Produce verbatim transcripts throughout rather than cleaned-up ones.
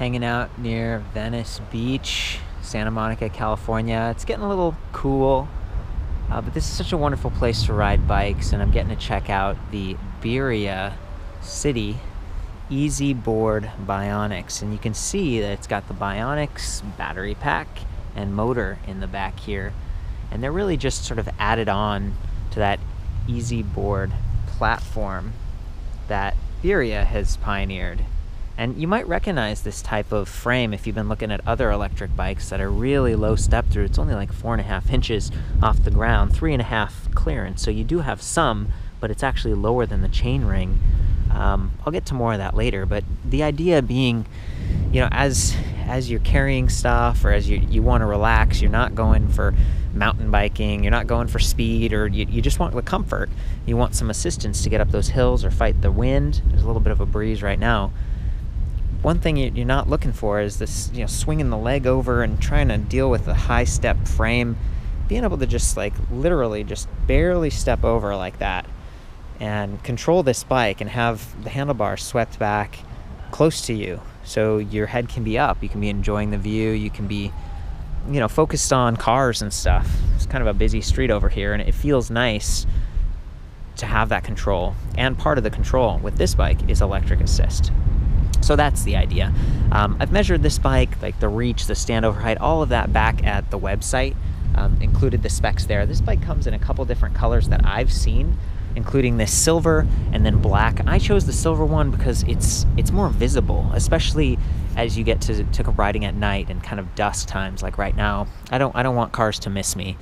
hanging out near Venice Beach, Santa Monica, California. It's getting a little cool, uh, but this is such a wonderful place to ride bikes, and I'm getting to check out the Biria City Easy Board BionX, and you can see that it's got the BionX battery pack and motor in the back here, and they're really just sort of added on to that Easy Board platform that Biria has pioneered. And you might recognize this type of frame if you've been looking at other electric bikes that are really low step through. It's only like four and a half inches off the ground, three and a half clearance. So you do have some, but it's actually lower than the chain ring. Um, I'll get to more of that later, but the idea being, you know, as as you're carrying stuff or as you, you want to relax, you're not going for mountain biking, you're not going for speed, or you, you just want the comfort. You want some assistance to get up those hills or fight the wind. There's a little bit of a breeze right now. One thing you're not looking for is this, you know, swinging the leg over and trying to deal with a high step frame. Being able to just like literally just barely step over like that and control this bike and have the handlebar swept back close to you so your head can be up. You can be enjoying the view. You can be, you know, focused on cars and stuff. It's kind of a busy street over here, and it feels nice to have that control. And part of the control with this bike is electric assist. So that's the idea. Um, I've measured this bike, like the reach, the standover height, all of that back at the website, um, included the specs there. This bike comes in a couple different colors that I've seen, including this silver and then black. I chose the silver one because it's it's more visible, especially as you get to, to riding at night and kind of dusk times like right now. I don't, I don't want cars to miss me.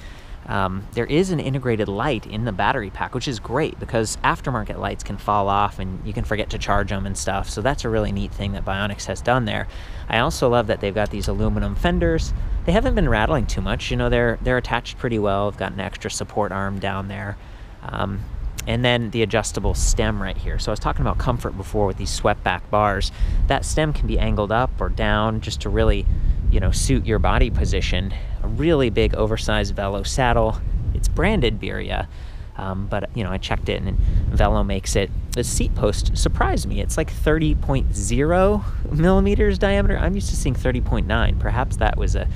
Um, there is an integrated light in the battery pack, which is great because aftermarket lights can fall off and you can forget to charge them and stuff. So that's a really neat thing that BionX has done there. I also love that they've got these aluminum fenders. They haven't been rattling too much. You know, they're, they're attached pretty well. I've got an extra support arm down there. Um, and then the adjustable stem right here. So I was talking about comfort before with these swept back bars. That stem can be angled up or down just to really, you know, suit your body position. A really big oversized Velo saddle. It's branded Biria, um, but you know, I checked it and Velo makes it. The seat post surprised me. It's like thirty point zero millimeters diameter. I'm used to seeing thirty point nine. Perhaps that was a,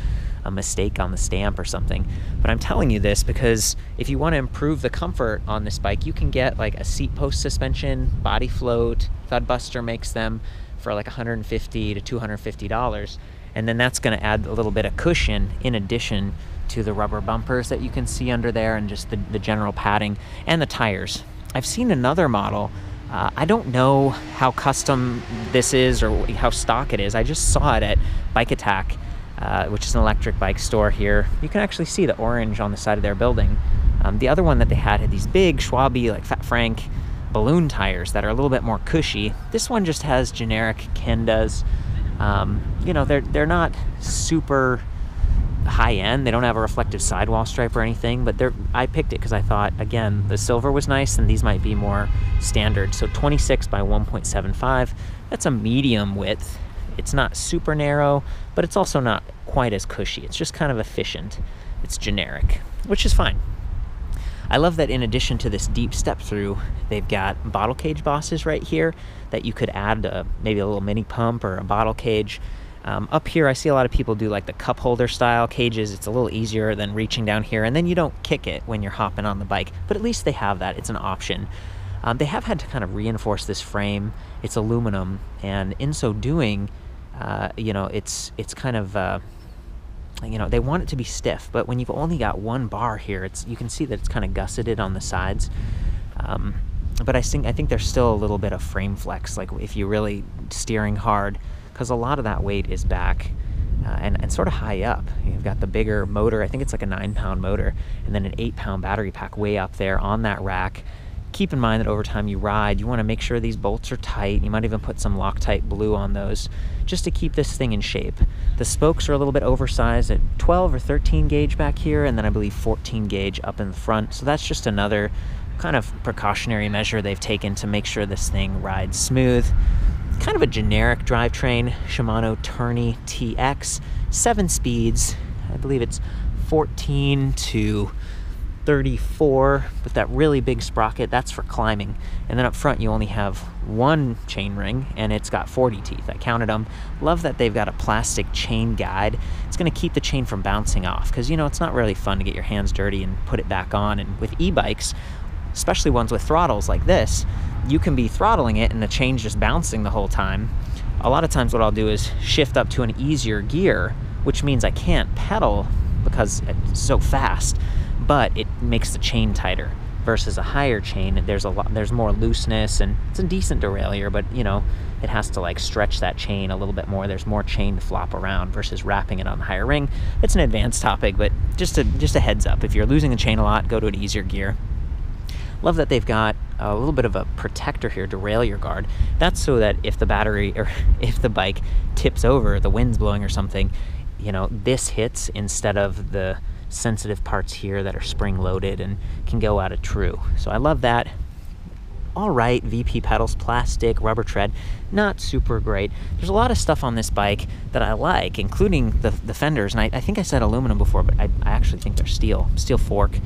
a mistake on the stamp or something. But I'm telling you this because if you want to improve the comfort on this bike, you can get like a seat post suspension, body float. Thudbuster makes them for like one hundred fifty to two hundred fifty dollars. And then that's going to add a little bit of cushion in addition to the rubber bumpers that you can see under there and just the, the general padding and the tires. I've seen another model. Uh, I don't know how custom this is or how stock it is. I just saw it at Bike Attack, uh, which is an electric bike store here. You can actually see the orange on the side of their building. Um, the other one that they had had these big Schwabi, like Fat Frank balloon tires that are a little bit more cushy. This one just has generic Kendas. Um, you know, they're, they're not super high end. They don't have a reflective sidewall stripe or anything, but they're, I picked it because I thought, again, the silver was nice and these might be more standard. So twenty-six by one point seven five, that's a medium width. It's not super narrow, but it's also not quite as cushy. It's just kind of efficient. It's generic, which is fine. I love that in addition to this deep step through, they've got bottle cage bosses right here that you could add a, maybe a little mini pump or a bottle cage. Um, up here, I see a lot of people do like the cup holder style cages. It's a little easier than reaching down here, and then you don't kick it when you're hopping on the bike, but at least they have that. It's an option. Um, they have had to kind of reinforce this frame. It's aluminum, and in so doing, uh, you know, it's, it's kind of... Uh, you know, they want it to be stiff, but when you've only got one bar here, it's, you can see that it's kind of gusseted on the sides. Um, but I think, I think there's still a little bit of frame flex, like if you're really steering hard, because a lot of that weight is back uh, and, and sort of high up. You've got the bigger motor, I think it's like a nine pound motor, and then an eight pound battery pack way up there on that rack. Keep in mind that over time you ride, you want to make sure these bolts are tight. You might even put some Loctite blue on those just to keep this thing in shape. The spokes are a little bit oversized at twelve or thirteen gauge back here, and then I believe fourteen gauge up in the front. So that's just another kind of precautionary measure they've taken to make sure this thing rides smooth. Kind of a generic drivetrain, Shimano Tourney T X, seven speeds. I believe it's fourteen to thirty-four with that really big sprocket, that's for climbing. And then up front you only have one chain ring and it's got forty teeth. I counted them. Love that they've got a plastic chain guide. It's going to keep the chain from bouncing off because, you know, it's not really fun to get your hands dirty and put it back on. And with e-bikes, especially ones with throttles like this, you can be throttling it and the chain's just bouncing the whole time. A lot of times what I'll do is shift up to an easier gear, which means I can't pedal because it's so fast, but it makes the chain tighter. Versus a higher chain, there's a lot, there's more looseness, and it's a decent derailleur, but you know, it has to like stretch that chain a little bit more. There's more chain to flop around versus wrapping it on the higher ring. It's an advanced topic, but just a, just a heads up, if you're losing the chain a lot, go to an easier gear. Love that they've got a little bit of a protector here, derailleur guard. That's so that if the battery or if the bike tips over, the wind's blowing or something, you know, this hits instead of the sensitive parts here that are spring loaded and can go out of true. So I love that. All right, V P pedals, plastic, rubber tread, not super great. There's a lot of stuff on this bike that I like, including the, the fenders. And I, I think I said aluminum before, but I, I actually think they're steel, steel fork.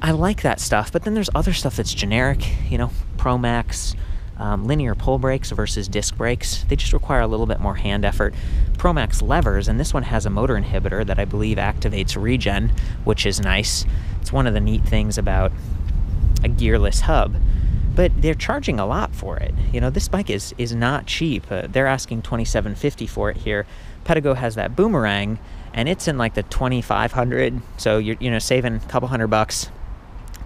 I like that stuff, but then there's other stuff that's generic, you know, ProMax, um, linear pull brakes versus disc brakes. They just require a little bit more hand effort. ProMax levers, and this one has a motor inhibitor that I believe activates regen, which is nice. It's one of the neat things about a gearless hub, but they're charging a lot for it. You know, this bike is, is not cheap. Uh, they're asking twenty-seven fifty for it here. Pedego has that boomerang, and it's in like the twenty-five hundred, so you're, you know, saving a couple hundred bucks.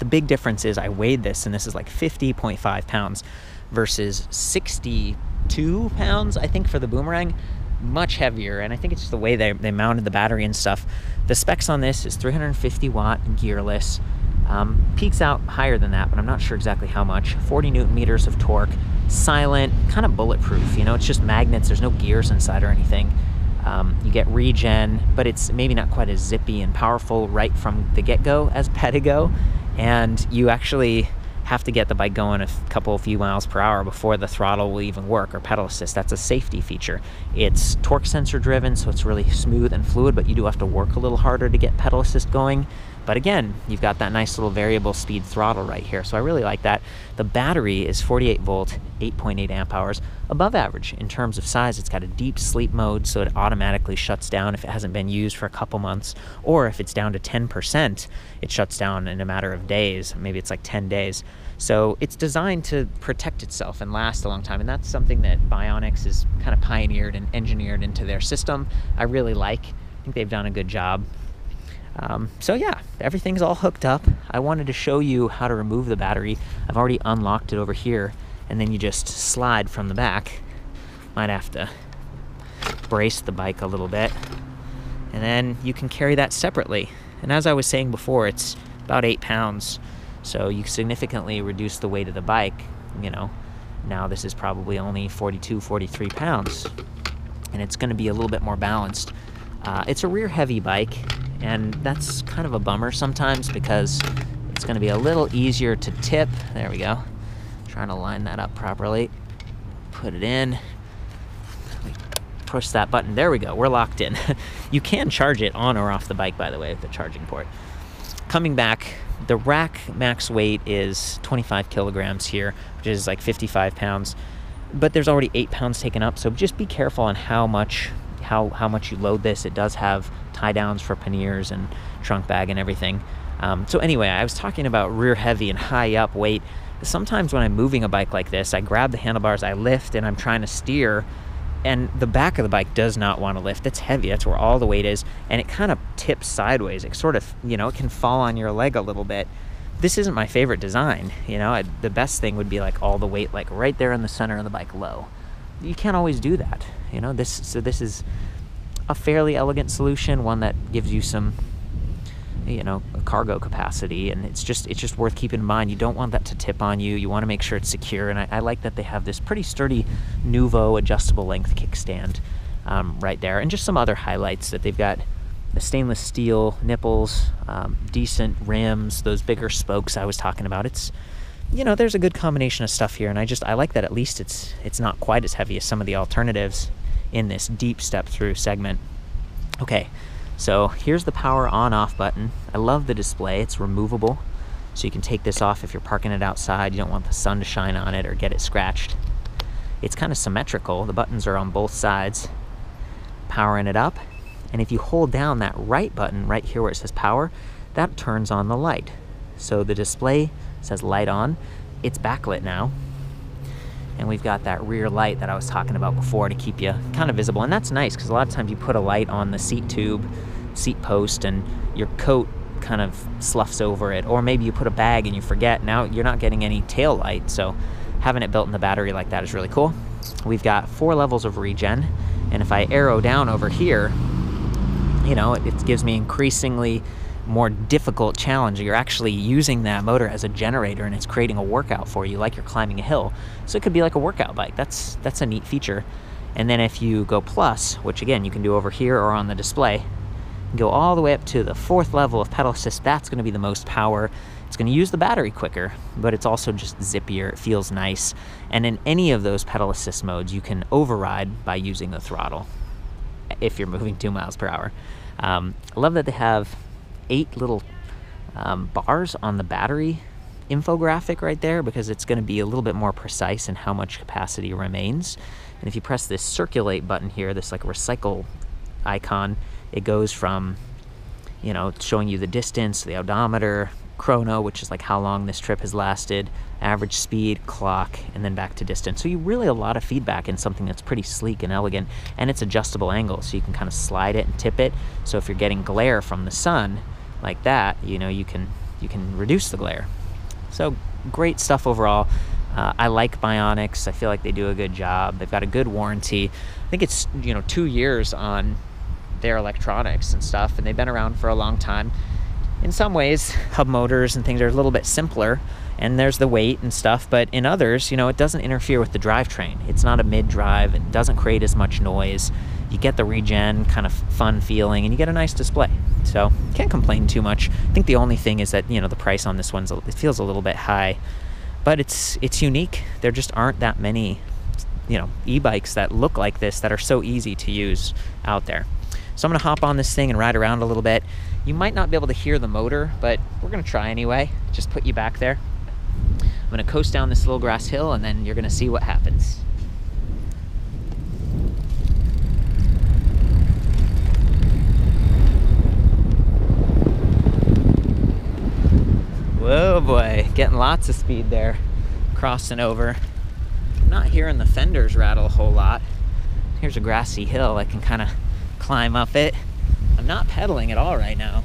The big difference is I weighed this, and this is like fifty point five pounds versus sixty-two pounds, I think, for the boomerang. Much heavier, and I think it's just the way they, they mounted the battery and stuff. The specs on this is three hundred fifty watt gearless. Um, peaks out higher than that, but I'm not sure exactly how much. forty newton meters of torque, silent, kind of bulletproof. You know, it's just magnets. There's no gears inside or anything. Um, you get regen, but it's maybe not quite as zippy and powerful right from the get-go as Pedego. And you actually have to get the bike going a couple, few miles per hour before the throttle will even work, or pedal assist. That's a safety feature. It's torque sensor driven, so it's really smooth and fluid, but you do have to work a little harder to get pedal assist going. But again, you've got that nice little variable speed throttle right here, so I really like that. The battery is forty-eight volt, eight point eight amp hours, above average in terms of size. It's got a deep sleep mode, so it automatically shuts down if it hasn't been used for a couple months, or if it's down to ten percent, it shuts down in a matter of days. Maybe it's like ten days. So it's designed to protect itself and last a long time, and that's something that BionX has kind of pioneered and engineered into their system. I really like. I think they've done a good job. Um, so yeah, everything's all hooked up. I wanted to show you how to remove the battery. I've already unlocked it over here, and then you just slide from the back. Might have to brace the bike a little bit, and then you can carry that separately. And as I was saying before, it's about eight pounds, so you significantly reduce the weight of the bike. You know, now this is probably only forty-two, forty-three pounds, and it's going to be a little bit more balanced. Uh, it's a rear heavy bike, and that's kind of a bummer sometimes because it's going to be a little easier to tip. There we go. Trying to line that up properly. Put it in. Push that button. There we go. We're locked in. You can charge it on or off the bike, by the way, with the charging port. Coming back, the rack max weight is twenty-five kilograms here, which is like fifty-five pounds. But there's already eight pounds taken up, so just be careful on how much how how much you load this. It does have tie downs for panniers and trunk bag and everything. Um, so anyway, I was talking about rear heavy and high up weight. Sometimes when I'm moving a bike like this, I grab the handlebars, I lift, and I'm trying to steer, and the back of the bike does not want to lift. It's heavy. That's where all the weight is, and it kind of tips sideways. It sort of, you know, it can fall on your leg a little bit. This isn't my favorite design. You know, I, the best thing would be like all the weight like right there in the center of the bike low. You can't always do that, you know. This so this is a fairly elegant solution, one that gives you some, you know, cargo capacity, and it's just it's just worth keeping in mind. You don't want that to tip on you. You want to make sure it's secure, and I, I like that they have this pretty sturdy Nouveau adjustable length kickstand um, right there, and just some other highlights that they've got. The stainless steel nipples, um, decent rims, those bigger spokes I was talking about. It's, you know, there's a good combination of stuff here, and I just I like that at least it's it's not quite as heavy as some of the alternatives in this deep step through segment. Okay, So here's the power on-off button. I love the display, it's removable. So you can take this off if you're parking it outside, you don't want the sun to shine on it or get it scratched. It's kind of symmetrical, the buttons are on both sides. Powering it up, and if you hold down that right button right here where it says power, that turns on the light. So the display says light on, it's backlit now. And we've got that rear light that I was talking about before to keep you kind of visible. And that's nice, because a lot of times you put a light on the seat tube, seat post, and your coat kind of sloughs over it. Or maybe you put a bag and you forget, now you're not getting any tail light. So having it built in the battery like that is really cool. We've got four levels of regen. And if I arrow down over here, you know, it, it gives me increasingly more difficult challenge. You're actually using that motor as a generator and it's creating a workout for you, like you're climbing a hill. So it could be like a workout bike. That's that's a neat feature. And then if you go plus, which again you can do over here or on the display, go all the way up to the fourth level of pedal assist. That's going to be the most power. It's going to use the battery quicker, but it's also just zippier. It feels nice. And in any of those pedal assist modes, you can override by using the throttle if you're moving two miles per hour. Um, I love that they have eight little um, bars on the battery infographic right there, because it's going to be a little bit more precise in how much capacity remains. And if you press this circulate button here, this like recycle icon, it goes from, you know, showing you the distance, the odometer, chrono, which is like how long this trip has lasted, average speed, clock, and then back to distance. So you really have a lot of feedback in something that's pretty sleek and elegant, and it's adjustable angle, so you can kind of slide it and tip it. So if you're getting glare from the sun, like that, you know, you can you can reduce the glare. So great stuff overall. Uh, I like BionX. I feel like they do a good job. They've got a good warranty. I think it's, you know, two years on their electronics and stuff, and they've been around for a long time. In some ways, hub motors and things are a little bit simpler, and there's the weight and stuff, but in others, you know, it doesn't interfere with the drivetrain. It's not a mid-drive, it doesn't create as much noise. You get the regen kind of fun feeling, and you get a nice display. So can't complain too much. I think the only thing is that, you know, the price on this one's, it feels a little bit high, but it's it's unique. There just aren't that many, you know, e-bikes that look like this that are so easy to use out there. So I'm gonna hop on this thing and ride around a little bit. You might not be able to hear the motor, but we're gonna try anyway. Just put you back there. I'm gonna coast down this little grass hill and then you're gonna see what happens. Whoa boy, getting lots of speed there. Crossing over. I'm not hearing the fenders rattle a whole lot. Here's a grassy hill, I can kinda climb up it. I'm not pedaling at all right now.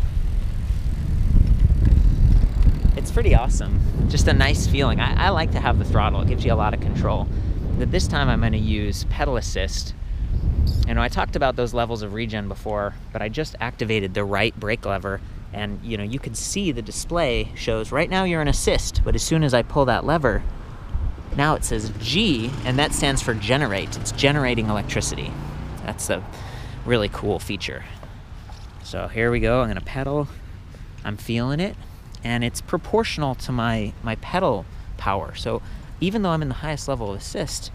It's pretty awesome. Just a nice feeling. I, I like to have the throttle. It gives you a lot of control. But this time I'm going to use pedal assist. You know, I talked about those levels of regen before, but I just activated the right brake lever, and you know, you can see the display shows right now you're in assist, but as soon as I pull that lever, now it says G, and that stands for generate. It's generating electricity. That's the really cool feature. So here we go, I'm gonna pedal. I'm feeling it, and it's proportional to my, my pedal power. So even though I'm in the highest level of assist,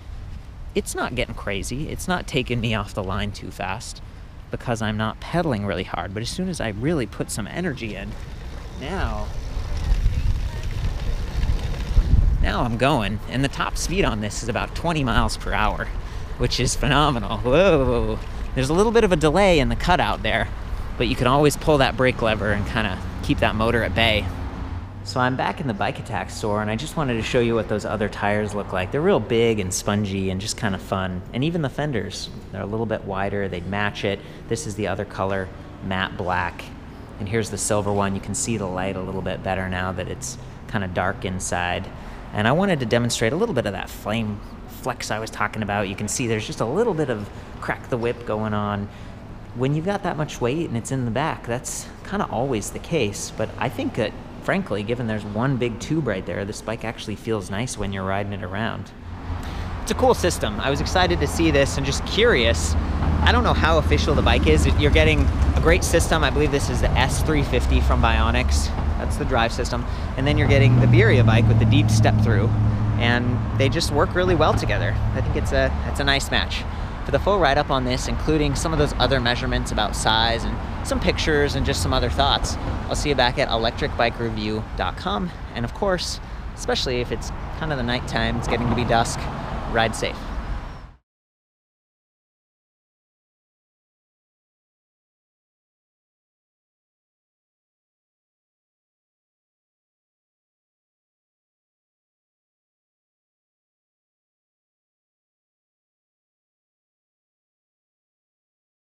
it's not getting crazy. It's not taking me off the line too fast because I'm not pedaling really hard. But as soon as I really put some energy in, now, now I'm going. And the top speed on this is about twenty miles per hour, which is phenomenal. Whoa. There's a little bit of a delay in the cutout there, but you can always pull that brake lever and kind of keep that motor at bay. So I'm back in the Bike Attack store, and I just wanted to show you what those other tires look like. They're real big and spongy and just kind of fun. And even the fenders, they're a little bit wider, they'd match it. This is the other color, matte black. And here's the silver one. You can see the light a little bit better now that it's kind of dark inside. And I wanted to demonstrate a little bit of that flame flex I was talking about. You can see there's just a little bit of crack the whip going on. When you've got that much weight and it's in the back, that's kind of always the case. But I think that, frankly, given there's one big tube right there, this bike actually feels nice when you're riding it around. It's a cool system. I was excited to see this and just curious. I don't know how official the bike is. You're getting a great system. I believe this is the S three fifty from BionX. That's the drive system. And then you're getting the Biria bike with the deep step through. And they just work really well together. I think it's a, it's a nice match. for the full write-up on this, including some of those other measurements about size and some pictures and just some other thoughts, I'll see you back at electric bike review dot com. And of course, especially if it's kind of the nighttime, it's getting to be dusk, ride safe.